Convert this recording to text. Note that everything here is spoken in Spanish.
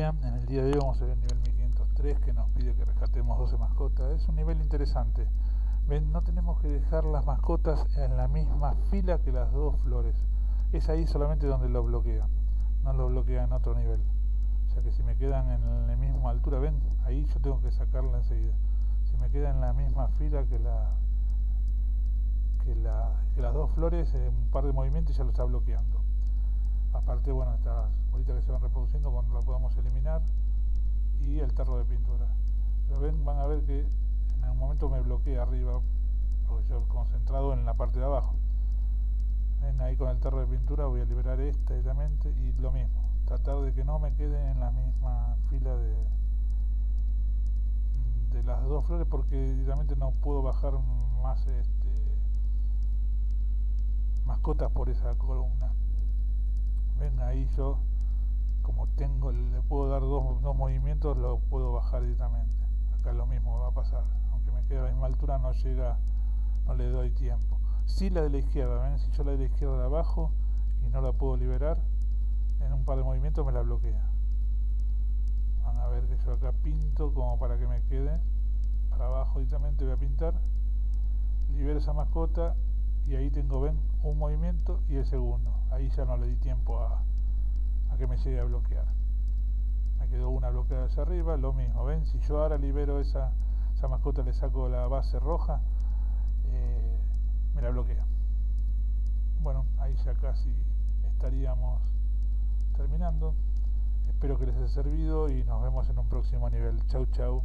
día. En el día de hoy vamos a ver el nivel 1503 que nos pide que rescatemos 12 mascotas. Es un nivel interesante. Ven, no tenemos que dejar las mascotas en la misma fila que las dos flores. Es ahí solamente donde lo bloquea. No lo bloquea en otro nivel. O sea que si me quedan en la misma altura, ven, ahí yo tengo que sacarla enseguida. Si me queda en la misma fila que las dos flores, un par de movimientos ya lo está bloqueando. Aparte, bueno, estas bolitas que se van reproduciendo cuando las podamos eliminar, y el tarro de pintura. Pero ven, van a ver que en algún momento me bloquea arriba, porque yo he concentrado en la parte de abajo. Ven, ahí con el tarro de pintura voy a liberar esta directamente, y lo mismo, tratar de que no me quede en la misma fila de las dos flores, porque directamente no puedo bajar más mascotas por esa columna. Ven, ahí yo, como tengo, le puedo dar dos movimientos, lo puedo bajar directamente. Acá lo mismo va a pasar, aunque me quede a la misma altura, no llega, no le doy tiempo. Sí, la de la izquierda, ven, si yo la de la izquierda la bajo y no la puedo liberar, en un par de movimientos me la bloquea. Van a ver que yo acá pinto como para que me quede para abajo directamente, voy a pintar, libero esa mascota, y ahí tengo, ven, un movimiento y el segundo. Ahí ya no le di tiempo a que me llegue a bloquear. Me quedó una bloqueada hacia arriba, lo mismo, ven, si yo ahora libero esa mascota, le saco la base roja, me la bloquea. Bueno, ahí ya casi estaríamos terminando. Espero que les haya servido y nos vemos en un próximo nivel. Chau, chau.